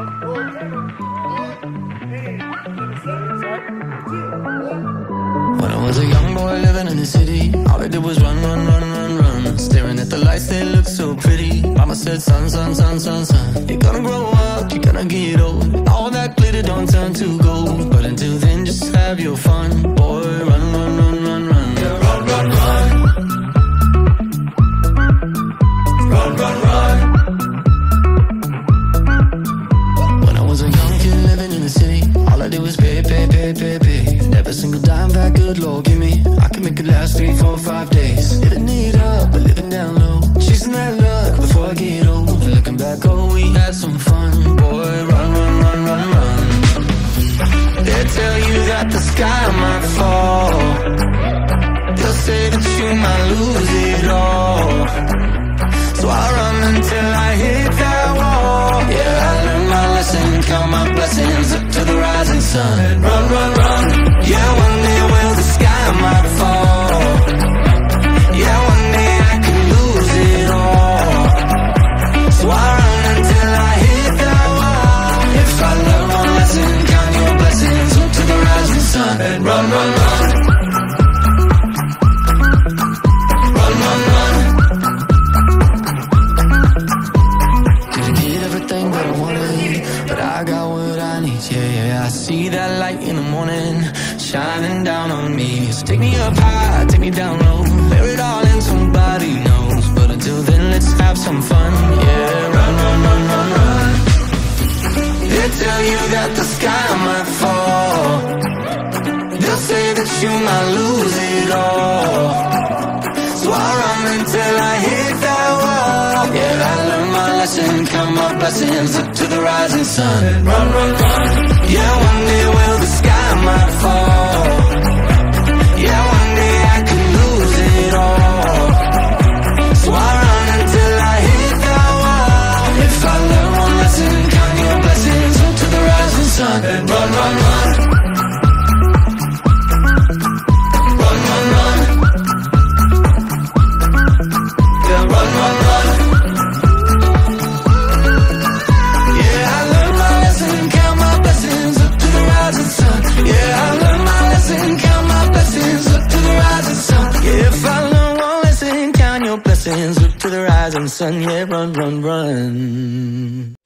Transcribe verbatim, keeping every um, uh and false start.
When I was a young boy living in the city, all I did was run, run, run, run, run. Staring at the lights, they look so pretty. Mama said, son, son, son, son, son, you're gonna grow up, you're gonna get old. All that glitter don't turn to gold. But until then, just have your fun. Boy, run, run, run, run, run. Yeah, run, run, run. Run, run, run. When I was a young kid living in the city, all I did was pay, pay, pay, pay, pay. Never single dime back, good Lord, give me. I can make it last three, four, five days. Living it up, but living down low. Chasing that luck before I get old. And looking back, oh, we had some fun. Boy, run, run, run, run, run. They tell you that the sky might fall. They'll say that you might lose it all. So I run until I hit that wall. Yeah, I learned my lesson, count my blessings up to the rising sun. Run, run, run. Yeah, one day, well, the sky might fall. Yeah, one day I can lose it all. So I run until I hit that wall. If I learn one lesson, count your blessings up to the rising sun. Run, run, run. Run, run, run. See that light in the morning shining down on me. So take me up high, take me down low. Bear it all in, somebody knows. But until then, let's have some fun. Yeah, run, run, run, run, run. They tell you that the sky might fall. They'll say that you might lose it all. So I run until I hit that wall. Yeah, I learned my lesson, count my blessings up to the rising sun. Run, run, run. Yeah, one day, well, the sky might fall. Yeah, one day I could lose it all. So I run until I hit that wall. If I learn one lesson, count your blessings up to the rising sun. And run, run, run. Run, run, run. Yeah, run, run, run. Yeah, I learned my lesson, count my blessings. Yeah, I learned my lesson, count my blessings up to the rising sun. Yeah, if I learn one lesson, count your blessings up to the rising sun. Yeah, run, run, run.